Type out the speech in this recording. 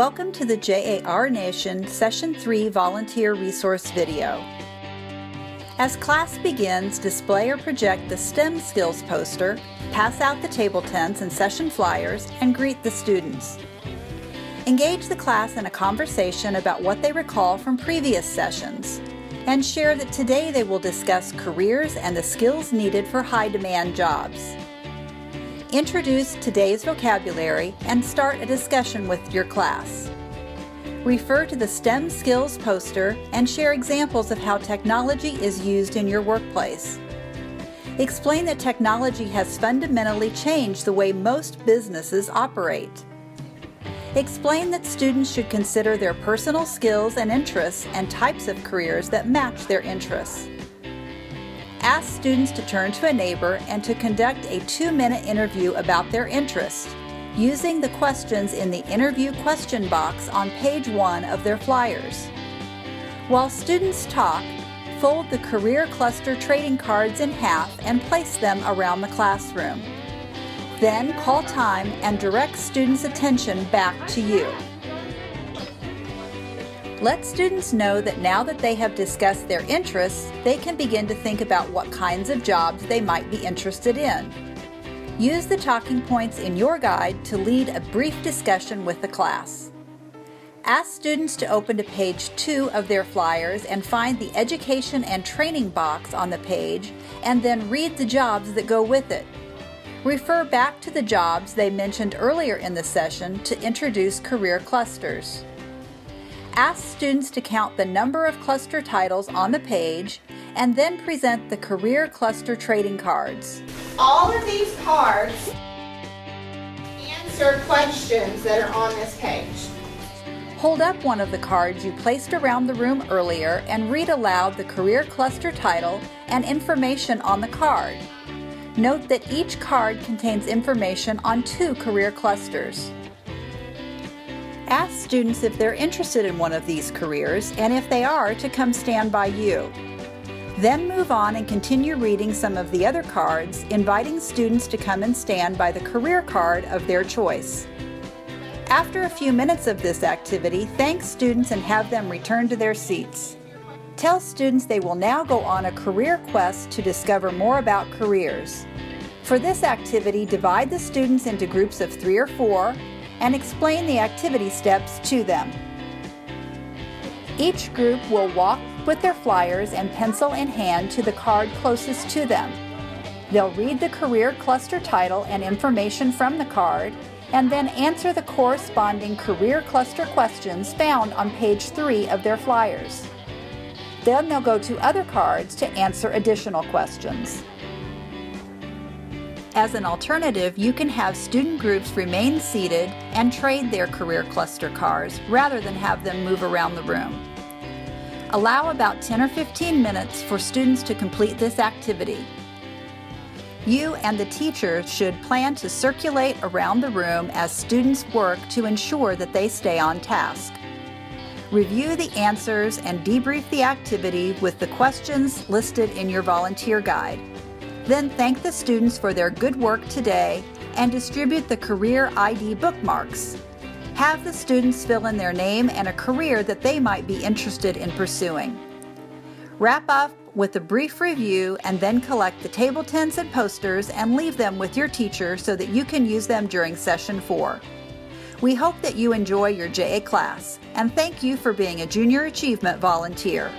Welcome to the JAR Nation Session 3 Volunteer Resource Video. As class begins, display or project the STEM skills poster, pass out the table tents and session flyers, and greet the students. Engage the class in a conversation about what they recall from previous sessions, and share that today they will discuss careers and the skills needed for high-demand jobs. Introduce today's vocabulary and start a discussion with your class. Refer to the STEM skills poster and share examples of how technology is used in your workplace. Explain that technology has fundamentally changed the way most businesses operate. Explain that students should consider their personal skills and interests and types of careers that match their interests. Ask students to turn to a neighbor and to conduct a 2-minute interview about their interests, using the questions in the interview question box on page 1 of their flyers. While students talk, fold the career cluster trading cards in half and place them around the classroom. Then call time and direct students' attention back to you. Let students know that now that they have discussed their interests, they can begin to think about what kinds of jobs they might be interested in. Use the talking points in your guide to lead a brief discussion with the class. Ask students to open to page 2 of their flyers and find the education and training box on the page, and then read the jobs that go with it. Refer back to the jobs they mentioned earlier in the session to introduce career clusters. Ask students to count the number of cluster titles on the page and then present the career cluster trading cards. All of these cards answer questions that are on this page. Hold up one of the cards you placed around the room earlier and read aloud the career cluster title and information on the card. Note that each card contains information on 2 career clusters. Ask students if they're interested in one of these careers, and if they are, to come stand by you. Then move on and continue reading some of the other cards, inviting students to come and stand by the career card of their choice. After a few minutes of this activity, thank students and have them return to their seats. Tell students they will now go on a career quest to discover more about careers. For this activity, divide the students into groups of 3 or 4, and explain the activity steps to them. Each group will walk with their flyers and pencil in hand to the card closest to them. They'll read the career cluster title and information from the card, and then answer the corresponding career cluster questions found on page 3 of their flyers. Then they'll go to other cards to answer additional questions. As an alternative, you can have student groups remain seated and trade their career cluster cards rather than have them move around the room. Allow about 10 or 15 minutes for students to complete this activity. You and the teacher should plan to circulate around the room as students work to ensure that they stay on task. Review the answers and debrief the activity with the questions listed in your volunteer guide. Then thank the students for their good work today and distribute the career ID bookmarks. Have the students fill in their name and a career that they might be interested in pursuing. Wrap up with a brief review and then collect the table tents and posters and leave them with your teacher so that you can use them during session 4. We hope that you enjoy your JA class, and thank you for being a Junior Achievement volunteer.